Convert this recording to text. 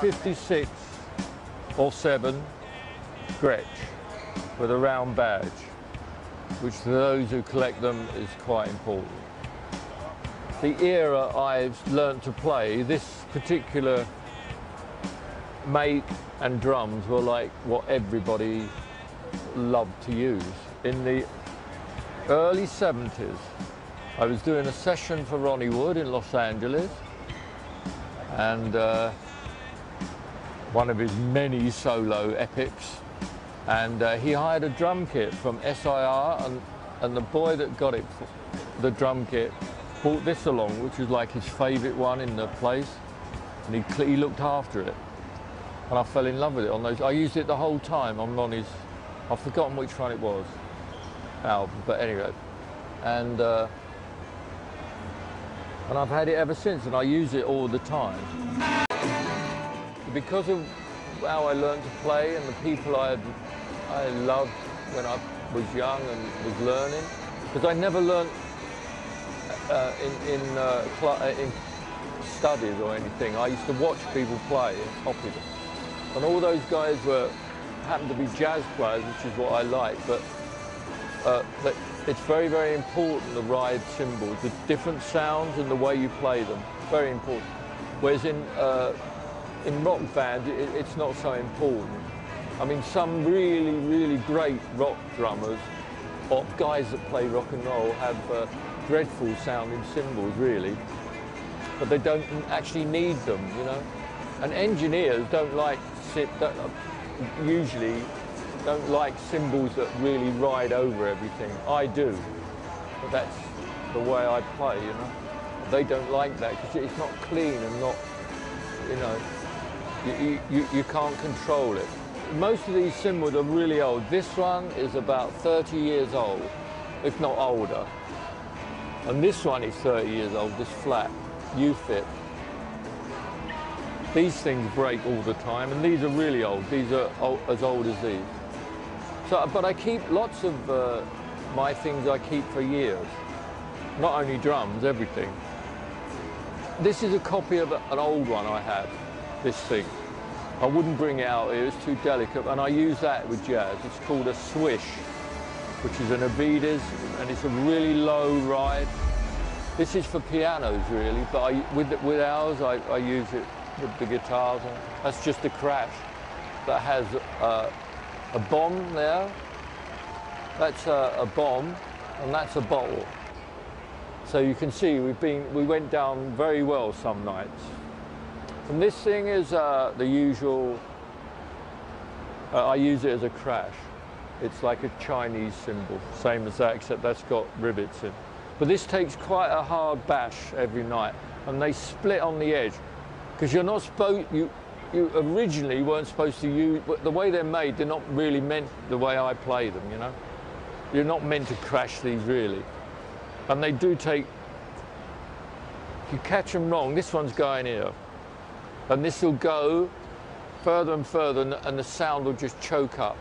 1956 or 7 Gretsch with a round badge, which for those who collect them is quite important. The era I've learned to play, this particular make and drums were like what everybody loved to use. In the early 70s, I was doing a session for Ronnie Wood in Los Angeles, and one of his many solo epics, and he hired a drum kit from SIR, and the boy that got it, the drum kit, brought this along, which was like his favourite one in the place, and he looked after it, and I fell in love with it on those. I used it the whole time on Ronnie's, I've forgotten which one it was, album, but anyway, and I've had it ever since, and I use it all the time. Because of how I learned to play and the people I loved when I was young and was learning, because I never learned in studies or anything. I used to watch people play and copy them. And all those guys happened to be jazz players, which is what I like, but it's very, very important, the ride cymbals, the different sounds and the way you play them, very important. Whereas in rock bands, it's not so important. I mean, some really, really great rock drummers or guys that play rock and roll have dreadful sounding cymbals, really, but they don't actually need them, you know. And engineers usually don't like cymbals that really ride over everything. I do, but that's the way I play, you know. They don't like that because it's not clean and not, you know, you can't control it. Most of these cymbals are really old. This one is about 30 years old, if not older. And this one is 30 years old, this flat, UFIP. These things break all the time, and these are really old. These are as old as these. So, but I keep lots of my things I keep for years. Not only drums, everything. This is a copy of an old one I had, this thing. I wouldn't bring it out here, it's too delicate, and I use that with jazz. It's called a swish, which is an Avedis, and it's a really low ride. This is for pianos, really, but with ours, I use it with the guitars. And that's just a crash that has a bomb there. That's a bomb, and that's a bottle. So you can see we went down very well some nights. And this thing is the usual. I use it as a crash. It's like a Chinese cymbal, same as that, except that's got rivets in. But this takes quite a hard bash every night, and they split on the edge. Because you're not supposed, you originally weren't supposed to use, the way they're made, they're not really meant the way I play them, you know? You're not meant to crash these really. And they do take, if you catch them wrong, this one's going here. And this will go further and further, and the sound will just choke up.